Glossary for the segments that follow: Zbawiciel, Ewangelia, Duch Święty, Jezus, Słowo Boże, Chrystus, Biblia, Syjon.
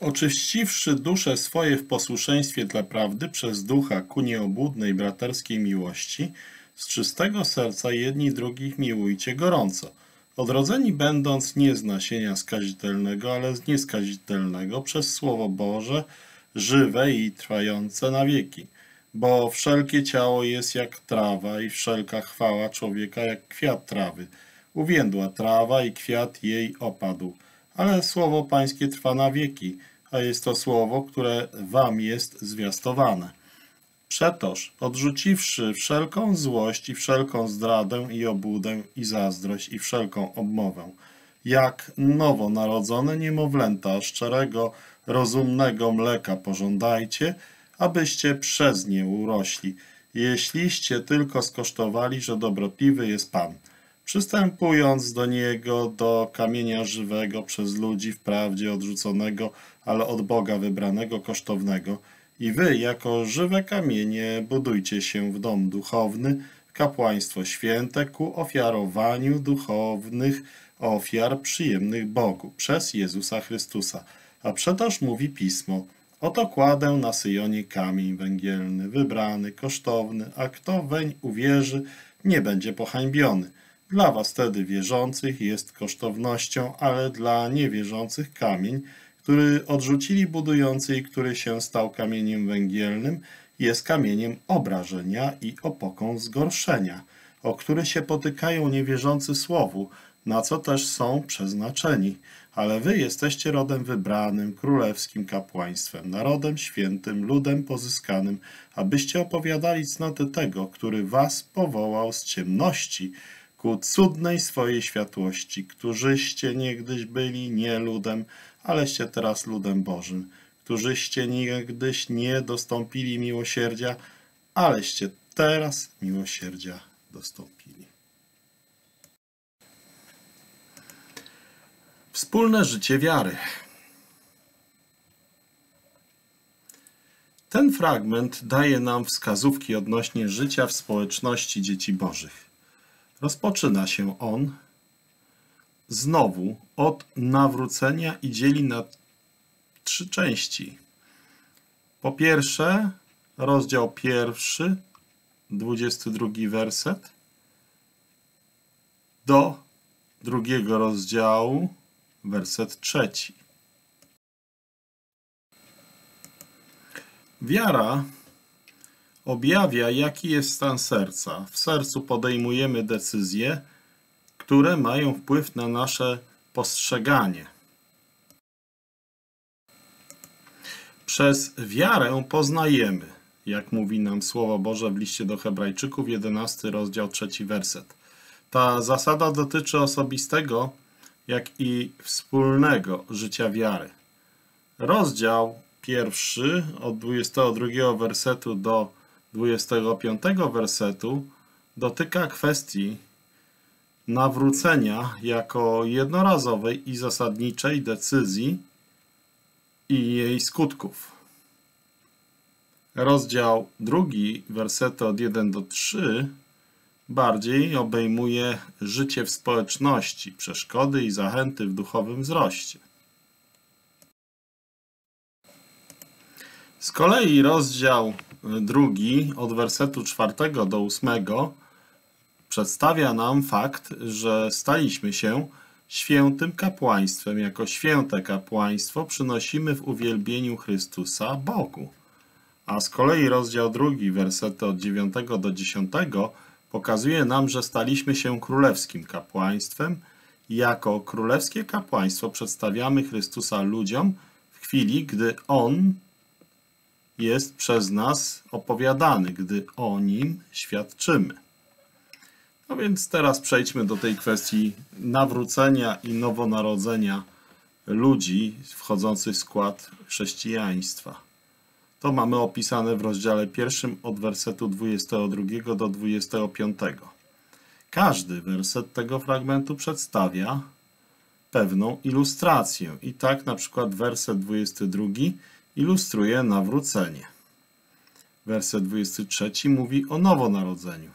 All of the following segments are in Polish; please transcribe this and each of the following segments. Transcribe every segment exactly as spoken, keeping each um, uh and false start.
oczyściwszy dusze swoje w posłuszeństwie dla prawdy przez ducha ku nieobłudnej braterskiej miłości, z czystego serca jedni drugich miłujcie gorąco, odrodzeni będąc nie z nasienia skazitelnego, ale z nieskazitelnego, przez Słowo Boże, żywe i trwające na wieki. Bo wszelkie ciało jest jak trawa i wszelka chwała człowieka jak kwiat trawy. Uwiędła trawa i kwiat jej opadł, ale słowo pańskie trwa na wieki, a jest to słowo, które wam jest zwiastowane. Przetoż, odrzuciwszy wszelką złość i wszelką zdradę i obłudę i zazdrość i wszelką obmowę, jak nowonarodzone niemowlęta szczerego, rozumnego mleka pożądajcie, abyście przez nie urośli, jeśliście tylko skosztowali, że dobropliwy jest Pan, przystępując do Niego, do kamienia żywego, przez ludzi wprawdzie odrzuconego, ale od Boga wybranego, kosztownego. I wy, jako żywe kamienie, budujcie się w dom duchowny, w kapłaństwo święte, ku ofiarowaniu duchownych ofiar przyjemnych Bogu, przez Jezusa Chrystusa. A przetoż mówi Pismo, oto kładę na Syjonie kamień węgielny, wybrany, kosztowny, a kto weń uwierzy, nie będzie pohańbiony. Dla was tedy wierzących jest kosztownością, ale dla niewierzących kamień, który odrzucili budujący i który się stał kamieniem węgielnym, jest kamieniem obrażenia i opoką zgorszenia, o który się potykają niewierzący słowu, na co też są przeznaczeni. Ale wy jesteście rodem wybranym, królewskim kapłaństwem, narodem świętym, ludem pozyskanym, abyście opowiadali cnoty tego, który was powołał z ciemności ku cudnej swojej światłości, którzyście niegdyś byli nie ludem, aleście teraz ludem Bożym, którzyście niegdyś nie dostąpili miłosierdzia, aleście teraz miłosierdzia dostąpili. Wspólne życie wiary. Ten fragment daje nam wskazówki odnośnie życia w społeczności dzieci Bożych. Rozpoczyna się on znowu od nawrócenia i dzieli na trzy części. Po pierwsze, rozdział pierwszy, dwudziesty drugi werset, do drugiego rozdziału, werset trzeci. Wiara objawia, jaki jest stan serca. W sercu podejmujemy decyzje, które mają wpływ na nasze postrzeganie. Przez wiarę poznajemy, jak mówi nam Słowo Boże w liście do Hebrajczyków, jedenasty rozdział, trzeci werset. Ta zasada dotyczy osobistego, jak i wspólnego życia wiary. Rozdział pierwszy od dwudziestego drugiego wersetu do dwudziestego piątego wersetu dotyka kwestii nawrócenia jako jednorazowej i zasadniczej decyzji i jej skutków. Rozdział drugi, wersety od pierwszego do trzeciego bardziej obejmuje życie w społeczności, przeszkody i zachęty w duchowym wzroście. Z kolei rozdział drugi od wersetu czwartego do ósmego przedstawia nam fakt, że staliśmy się świętym kapłaństwem. Jako święte kapłaństwo przynosimy w uwielbieniu Chrystusa Bogu. A z kolei rozdział drugi, wersety od dziewiątego do dziesiątego pokazuje nam, że staliśmy się królewskim kapłaństwem. Jako królewskie kapłaństwo przedstawiamy Chrystusa ludziom w chwili, gdy On jest przez nas opowiadany, gdy o Nim świadczymy. No więc teraz przejdźmy do tej kwestii nawrócenia i nowonarodzenia ludzi wchodzących w skład chrześcijaństwa. To mamy opisane w rozdziale pierwszym od wersetu dwudziestego drugiego do dwudziestego piątego. Każdy werset tego fragmentu przedstawia pewną ilustrację. I tak na przykład werset dwudziesty drugi ilustruje nawrócenie. Werset dwudziesty trzeci mówi o nowonarodzeniu.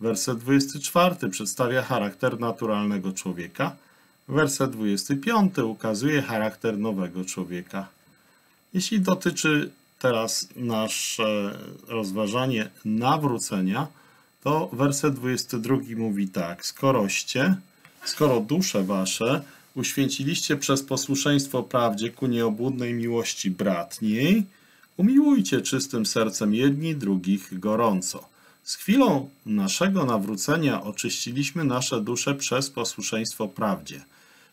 Werset dwudziesty czwarty przedstawia charakter naturalnego człowieka. Werset dwudziesty piąty ukazuje charakter nowego człowieka. Jeśli dotyczy teraz nasze rozważanie nawrócenia, to werset dwudziesty drugi mówi tak. Skoroście, skoro dusze wasze uświęciliście przez posłuszeństwo prawdzie ku nieobłudnej miłości bratniej, umiłujcie czystym sercem jedni drugich gorąco. Z chwilą naszego nawrócenia oczyściliśmy nasze dusze przez posłuszeństwo prawdzie.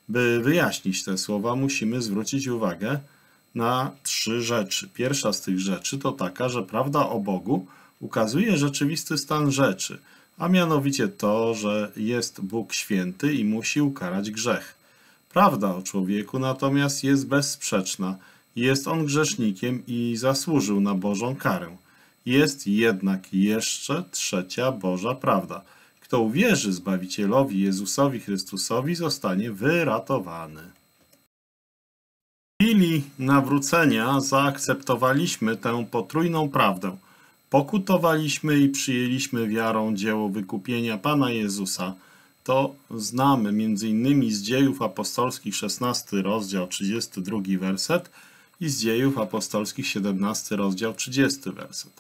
By wyjaśnić te słowa, musimy zwrócić uwagę na trzy rzeczy. Pierwsza z tych rzeczy to taka, że prawda o Bogu ukazuje rzeczywisty stan rzeczy, a mianowicie to, że jest Bóg święty i musi ukarać grzech. Prawda o człowieku natomiast jest bezsprzeczna. Jest on grzesznikiem i zasłużył na Bożą karę. Jest jednak jeszcze trzecia Boża prawda. Kto uwierzy Zbawicielowi Jezusowi Chrystusowi, zostanie wyratowany. W chwili nawrócenia zaakceptowaliśmy tę potrójną prawdę. Pokutowaliśmy i przyjęliśmy wiarą dzieło wykupienia Pana Jezusa. To znamy między innymi z Dziejów Apostolskich szesnasty rozdział trzydziesty drugi werset i z Dziejów Apostolskich siedemnasty rozdział trzydziesty werset.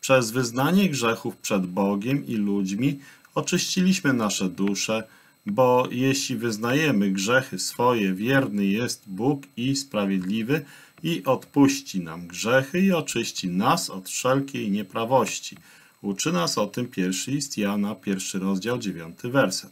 Przez wyznanie grzechów przed Bogiem i ludźmi oczyściliśmy nasze dusze, bo jeśli wyznajemy grzechy swoje, wierny jest Bóg i sprawiedliwy i odpuści nam grzechy i oczyści nas od wszelkiej nieprawości. Uczy nas o tym pierwszy list Jana, pierwszy rozdział, dziewiąty werset.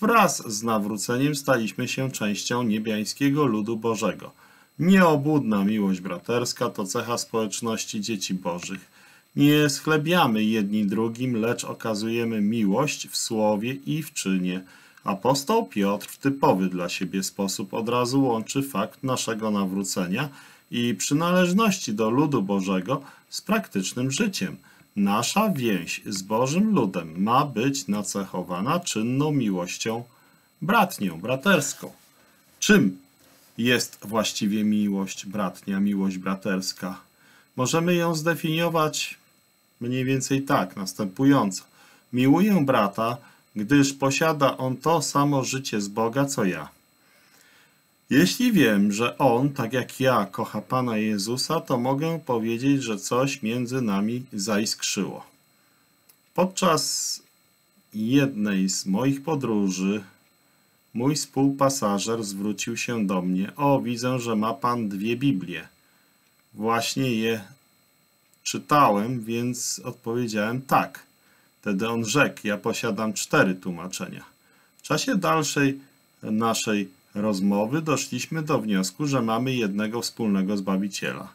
Wraz z nawróceniem staliśmy się częścią niebiańskiego ludu Bożego. Nieobłudna miłość braterska to cecha społeczności dzieci Bożych. Nie schlebiamy jedni drugim, lecz okazujemy miłość w słowie i w czynie. Apostoł Piotr w typowy dla siebie sposób od razu łączy fakt naszego nawrócenia i przynależności do ludu Bożego z praktycznym życiem. Nasza więź z Bożym ludem ma być nacechowana czynną miłością bratnią, braterską. Czym jest właściwie miłość bratnia, miłość braterska? Możemy ją zdefiniować mniej więcej tak, następująco. Miłuję brata, gdyż posiada on to samo życie z Boga, co ja. Jeśli wiem, że on, tak jak ja, kocha Pana Jezusa, to mogę powiedzieć, że coś między nami zaiskrzyło. Podczas jednej z moich podróży mój współpasażer zwrócił się do mnie. O, widzę, że ma Pan dwie Biblie. Właśnie je czytałem, więc odpowiedziałem tak. Wtedy on rzekł, ja posiadam cztery tłumaczenia. W czasie dalszej naszej rozmowy doszliśmy do wniosku, że mamy jednego wspólnego Zbawiciela.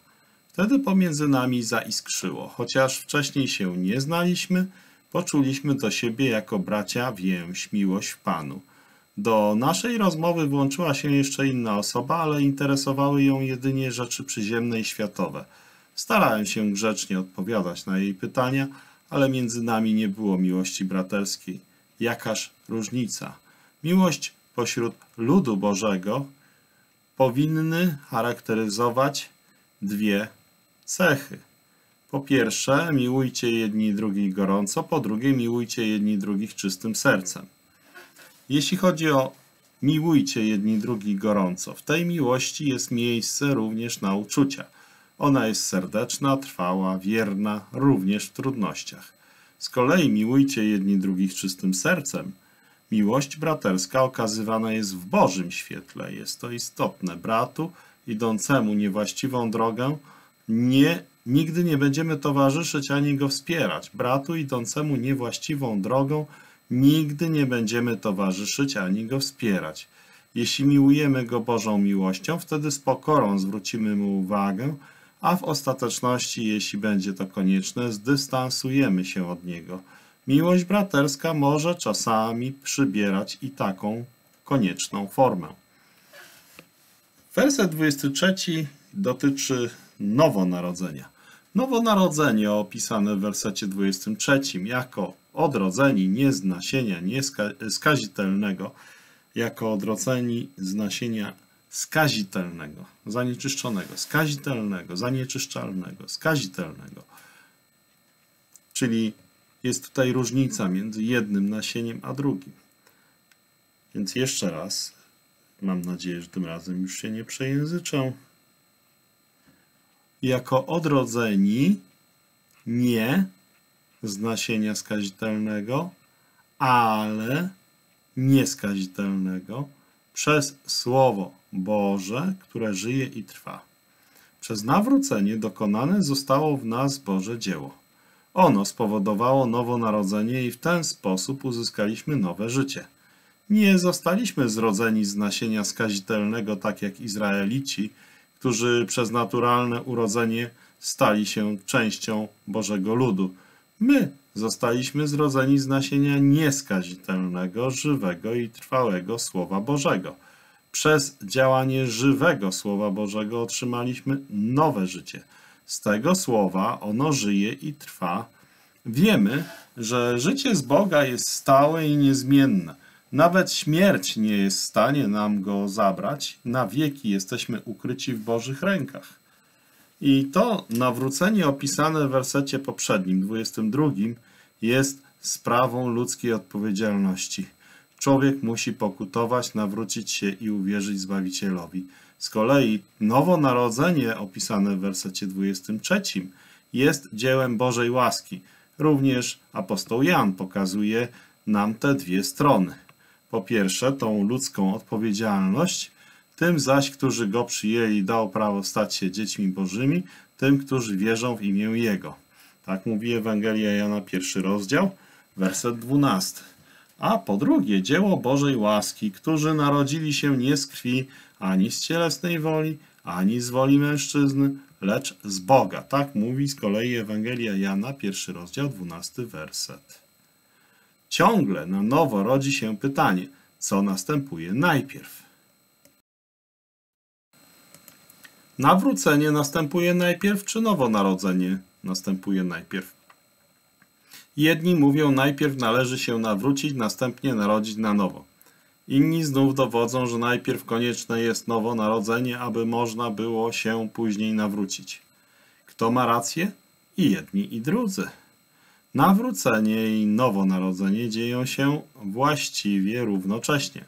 Wtedy pomiędzy nami zaiskrzyło. Chociaż wcześniej się nie znaliśmy, poczuliśmy do siebie jako bracia więź, miłość w Panu. Do naszej rozmowy włączyła się jeszcze inna osoba, ale interesowały ją jedynie rzeczy przyziemne i światowe. Starałem się grzecznie odpowiadać na jej pytania, ale między nami nie było miłości braterskiej. Jakaż różnica? Miłość pośród ludu Bożego powinny charakteryzować dwie cechy. Po pierwsze, miłujcie jedni drugich gorąco, po drugie, miłujcie jedni drugich czystym sercem. Jeśli chodzi o miłujcie jedni drugich gorąco, w tej miłości jest miejsce również na uczucia. Ona jest serdeczna, trwała, wierna, również w trudnościach. Z kolei miłujcie jedni drugich czystym sercem. Miłość braterska okazywana jest w Bożym świetle. Jest to istotne. Bratu idącemu niewłaściwą drogę nie, nigdy nie będziemy towarzyszyć ani go wspierać. Bratu idącemu niewłaściwą drogą nigdy nie będziemy towarzyszyć ani go wspierać. Jeśli miłujemy go Bożą miłością, wtedy z pokorą zwrócimy mu uwagę, a w ostateczności, jeśli będzie to konieczne, zdystansujemy się od niego. Miłość braterska może czasami przybierać i taką konieczną formę. Werset dwudziesty trzeci dotyczy nowonarodzenia. Nowonarodzenie opisane w wersecie dwudziestym trzecim jako odrodzeni nie z nasienia nieskazitelnego, jako odrodzeni z nasienia skazitelnego, zanieczyszczonego, skazitelnego, zanieczyszczalnego, skazitelnego. Czyli jest tutaj różnica między jednym nasieniem a drugim. Więc jeszcze raz, mam nadzieję, że tym razem już się nie przejęzyczę. jako odrodzeni nie z nasienia skazitelnego, ale nieskazitelnego przez Słowo Boże, które żyje i trwa. Przez nawrócenie dokonane zostało w nas Boże dzieło. Ono spowodowało nowonarodzenie i w ten sposób uzyskaliśmy nowe życie. Nie zostaliśmy zrodzeni z nasienia skazitelnego, tak jak Izraelici, którzy przez naturalne urodzenie stali się częścią Bożego ludu. My zostaliśmy zrodzeni z nasienia nieskazitelnego, żywego i trwałego Słowa Bożego. Przez działanie żywego Słowa Bożego otrzymaliśmy nowe życie. Z tego Słowa ono żyje i trwa. Wiemy, że życie z Boga jest stałe i niezmienne. Nawet śmierć nie jest w stanie nam go zabrać. Na wieki jesteśmy ukryci w Bożych rękach. I to nawrócenie opisane w wersecie poprzednim, dwudziestym drugim, jest sprawą ludzkiej odpowiedzialności. Człowiek musi pokutować, nawrócić się i uwierzyć Zbawicielowi. Z kolei nowonarodzenie opisane w wersecie dwudziestym trzecim jest dziełem Bożej łaski. Również apostoł Jan pokazuje nam te dwie strony. Po pierwsze, tą ludzką odpowiedzialność, tym zaś, którzy go przyjęli, dał prawo stać się dziećmi Bożymi, tym, którzy wierzą w imię Jego. Tak mówi Ewangelia Jana, pierwszy rozdział, werset dwunasty. A po drugie, dzieło Bożej łaski, którzy narodzili się nie z krwi, ani z cielesnej woli, ani z woli mężczyzny, lecz z Boga. Tak mówi z kolei Ewangelia Jana, pierwszy rozdział, dwunasty werset. Ciągle na nowo rodzi się pytanie, co następuje najpierw. Nawrócenie następuje najpierw, czy nowonarodzenie następuje najpierw? Jedni mówią, najpierw należy się nawrócić, następnie narodzić na nowo. Inni znów dowodzą, że najpierw konieczne jest nowonarodzenie, aby można było się później nawrócić. Kto ma rację? I jedni, i drudzy. Nawrócenie i nowonarodzenie dzieją się właściwie równocześnie.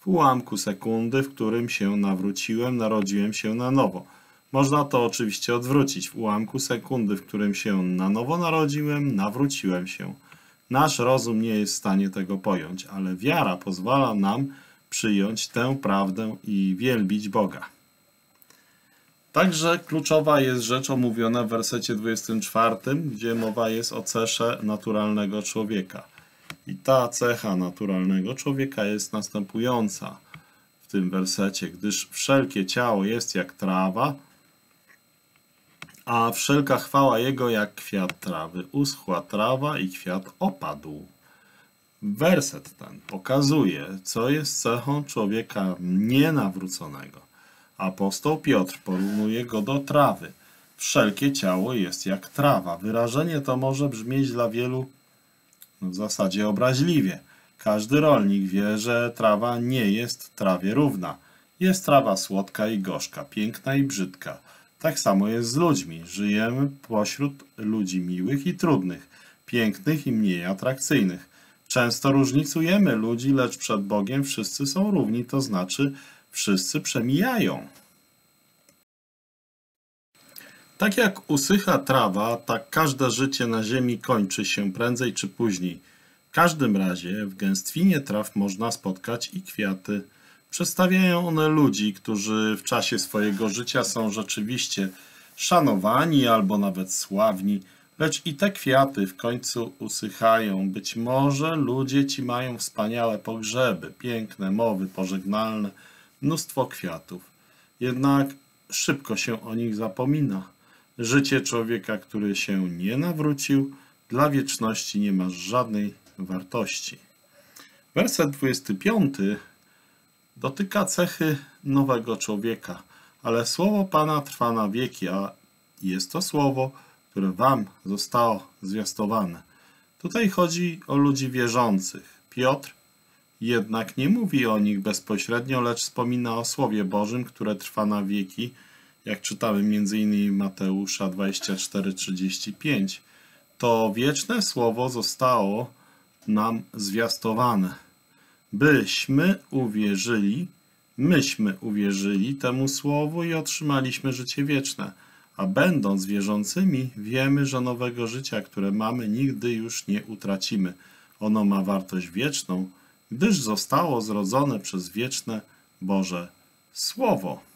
W ułamku sekundy, w którym się nawróciłem, narodziłem się na nowo. Można to oczywiście odwrócić. W ułamku sekundy, w którym się na nowo narodziłem, nawróciłem się. Nasz rozum nie jest w stanie tego pojąć, ale wiara pozwala nam przyjąć tę prawdę i wielbić Boga. Także kluczowa jest rzecz omówiona w wersecie dwudziestym czwartym, gdzie mowa jest o cesze naturalnego człowieka. I ta cecha naturalnego człowieka jest następująca w tym wersecie, gdyż wszelkie ciało jest jak trawa, a wszelka chwała jego jak kwiat trawy. Uschła trawa i kwiat opadł. Werset ten pokazuje, co jest cechą człowieka nienawróconego. Apostoł Piotr porównuje go do trawy. Wszelkie ciało jest jak trawa. Wyrażenie to może brzmieć dla wielu w zasadzie obraźliwie. Każdy rolnik wie, że trawa nie jest trawie równa. Jest trawa słodka i gorzka, piękna i brzydka. Tak samo jest z ludźmi. Żyjemy pośród ludzi miłych i trudnych, pięknych i mniej atrakcyjnych. Często różnicujemy ludzi, lecz przed Bogiem wszyscy są równi, to znaczy wszyscy przemijają. Tak jak usycha trawa, tak każde życie na ziemi kończy się prędzej czy później. W każdym razie w gęstwinie traw można spotkać i kwiaty. Przedstawiają one ludzi, którzy w czasie swojego życia są rzeczywiście szanowani albo nawet sławni, lecz i te kwiaty w końcu usychają. Być może ludzie ci mają wspaniałe pogrzeby, piękne mowy pożegnalne, mnóstwo kwiatów. Jednak szybko się o nich zapomina. Życie człowieka, który się nie nawrócił, dla wieczności nie ma żadnej wartości. Werset dwudziesty piąty dotyka cechy nowego człowieka, ale słowo Pana trwa na wieki, a jest to słowo, które wam zostało zwiastowane. Tutaj chodzi o ludzi wierzących. Piotr jednak nie mówi o nich bezpośrednio, lecz wspomina o Słowie Bożym, które trwa na wieki, jak czytamy między innymi Mateusza dwudziestego czwartego, trzydziestego piątego. To wieczne Słowo zostało nam zwiastowane. Byśmy uwierzyli, myśmy uwierzyli temu Słowu i otrzymaliśmy życie wieczne. a będąc wierzącymi, wiemy, że nowego życia, które mamy, nigdy już nie utracimy. Ono ma wartość wieczną, gdyż zostało zrodzone przez wieczne Boże Słowo.